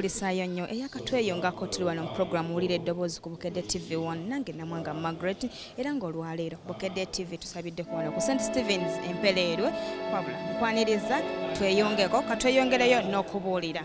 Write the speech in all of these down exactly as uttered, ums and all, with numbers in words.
nkulisayo nnyo eyakatweyo nga kotuli wano mu programu ulire eddoboozi ku Bukedde T V one nange namwanga Margaret era ng'olwaleero ku Bukedde T V tusabidde ku wano ku Saint Stevens Empereerwe wabula nkwaniriza tweyongeko katweyongereyo n'okubuulira.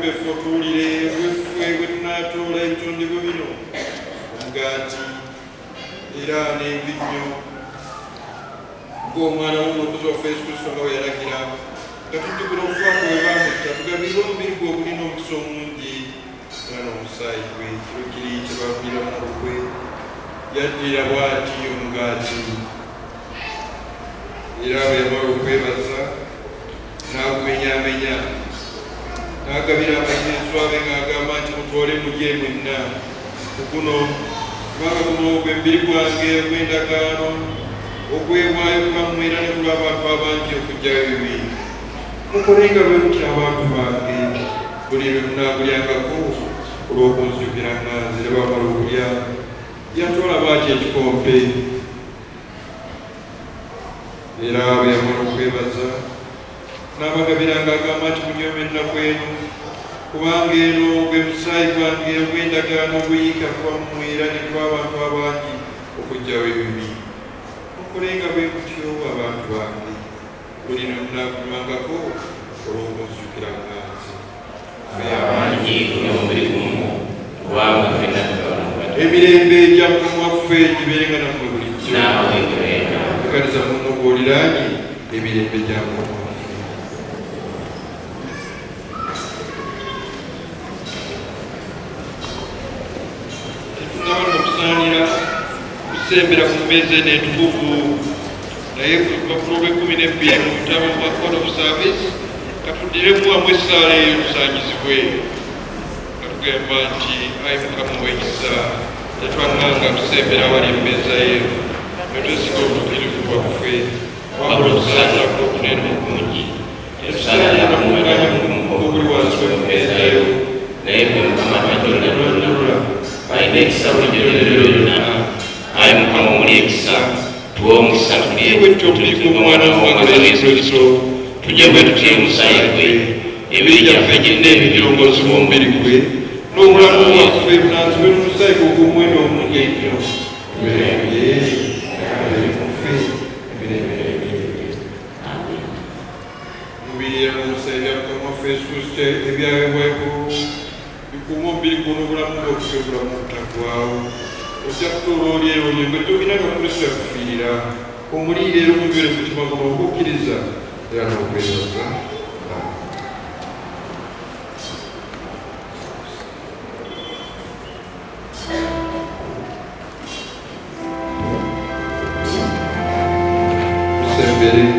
before Tulile, with Wagner to late on the Vino, Ungati, Iran, Vigno, Gomano, Motor Facebook, Somoyakira, the people of Flaco, the people who are not so moody, and on side with Ricky, Tababino, Yadirawati, Ungati, Irawa, Pevasa, now Menya Menya. Nakabira mwenyewe ngagamba nti mutole mujye mwenna kuno baba kuno kwembiri kwange kwendagano okwebwayo kumwera ne kulaba abantu okujja bibi mukolenga bwe mutya abantu bange kuli binakulyangako olw'okunzibiranga zire babalulya yatola baaki ekikompe era bya mukwebaza nabagabiranga kamati munyomenda kwenu kubanga eno gw'omusaayi gwange ogw'endagaano okuyiika kwammwe era ne kw'abantu abangi okugyawo ebibi mukolenga bwe mutyo abantu bange buli lwe munaakulwangako olw'okunzijukiranga nze emirembe egya Mukama waffe gibeerenga nammwe bulijjo ekkanisa muno gw'oliraanye emirembe gya Mukama sembra kumeze netukufu na yeku kwa probe kumine pia mtama kwa code of service katudire kwa mwesale yusanyizwe katugamba nti aifu kama wekisa tetwanganga tusembera wali mbeza yeyo netusiko tukiri kwa kwe kwa msana kwa kunene mkunji tusana ya mwengani mkukuri wa swe mbeza yeyo na yeku kama majona nula paimekisa ujirululu na I am a Mulexa, to almost Saturday, to the one of one of the reasons to give it to him sideways. A village of Fagin name, you was one very quick. No one was with us, we will say, who went on the game. We are saying, come off Facebook, if you are aware, you could not be good over. Ochaktoro leo nyebetu bina kumulisa kufira omuli lero mubere mutima kwa okukiriza era n'okwezza musembere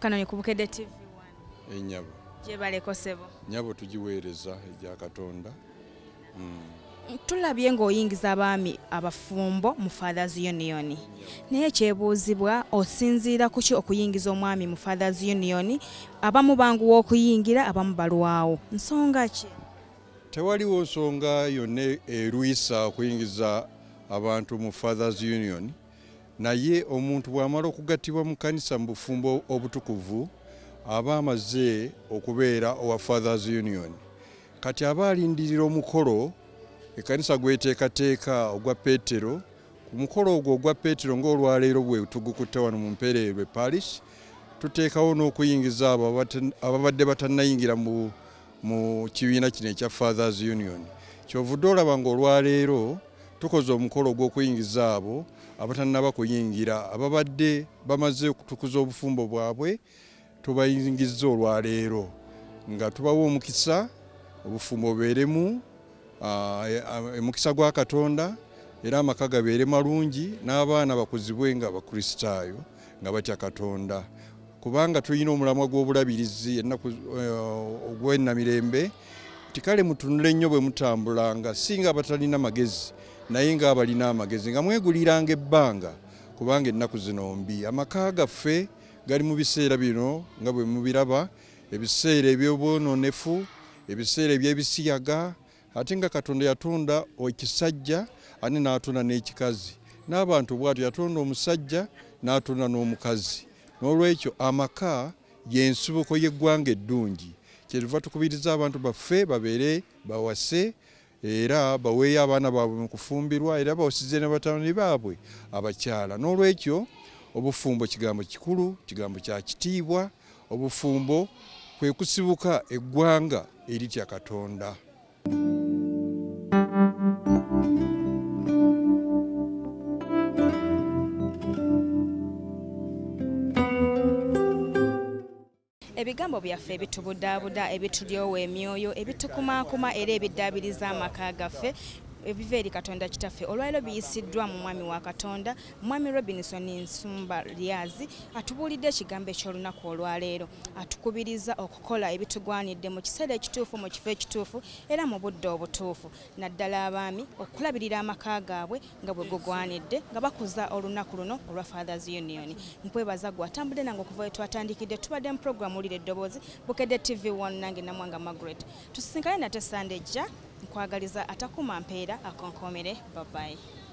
Kano yekubukedde T V one ennyabo jebale kosebo nyabo tujiweereza ejja Katonda mm. Tulabye ng'oyingiza abaami abafumbo mu Fathers Union naye kyebuuzibwa osinziira kuki okuyingiza omwami mu Fathers Union abamu banguwa okuyingira abamu balwawo nsonga ki tewaliwo nsonga yonna erwisa okuyingiza abantu mu Fathers Union naye omuntu bw'amala okugattibwa mu kanisa mu bufumbo obutukuvu aba amaze okubeera owa Fathers Union kati aba alindirira omukolo ekkanisa gweteekateeka ogwa Petero ku mukolo ogwo ogwa Petero ng'olwaleero bwe tugukutte wano mu Mpereerwe Parish tuteekawo n'okuyingiza abo ababadde batannayingira mu mu kibiina kino ekya Fathers Union kyovudde olaba ng'olwaleero tukoze omukolo gw'okuyingiza abo abatannaba kuyingira ababadde bamaze okutukuza obufumbo bwabwe tubayingiza olwaleero nga tubawa omukisa obufumbo beremu emukisa gwa Katonda era amakaga beere malungi n'abaana bakuzibwe nga abakristaayo nga batya Katonda, kubanga tulina omulamwa gw'obulabirizi ennaku ogw'ennamirembe. Tikale mutunule nnyo bwe mutambulanga, singa abatalina magezi naye ng'abalina amagezi nga mweguliranga ebbanga, kubanga ennaku zino mbi. Amaka gaffe gali mu biseera bino nga bwe mubiraba, ebiseera eby'obwononefu, ebiseera eby'ebisiyaga, ate nga Katonda yatunda ekisajja ane n'atunda n'ekikazi, n'abantu bw'atyo yatunda omusajja n'atunda n'omukazi. N'olwekyo amaka y'ensibuko y'eggwanga eddungi. Kyetuva tukubiriza abantu baffe babeere bawase era baweeyo abaana baabwe mu kufumbirwa, era bawasize n'abatawani baabwe abakyala. N'olwekyo obufumbo kigambo kikulu, kigambo kya kitiibwa. Obufumbo kwe kusibuka eggwanga eritya Katonda. Ebigambo byaffe ebitubudaabuda, ebitulyowa emyoyo, ebitukumaakuma era ebiddaabiriza amaka gaffe ebiva eri Katonda kitaffe, olwaliro biyisiddwa mu mwami wa Katonda, Mwami Robinson Nsumba Lyazi atubuulidde ekigambo eky'olunaku olwaleero. Atukubiriza okukola ebitugwanidde mu kiseera ekituufu, mu kifo ekituufu era mu budde obutuufu, naddala abaami okulabirira amaka gaabwe nga bwe gugwanidde nga bakuza olunaku luno olwa Fathers Union. Nkwebaza gwe atambudde nange okuva we twatandikidde, tubadde mu puroguramu Wulira Eddoboozi, Bukedde T V one, nange Namwanga Margaret. Tusinkane nate Sande ejja. Nkwagaliza atakuma mpeera akonkomere. Bye bye.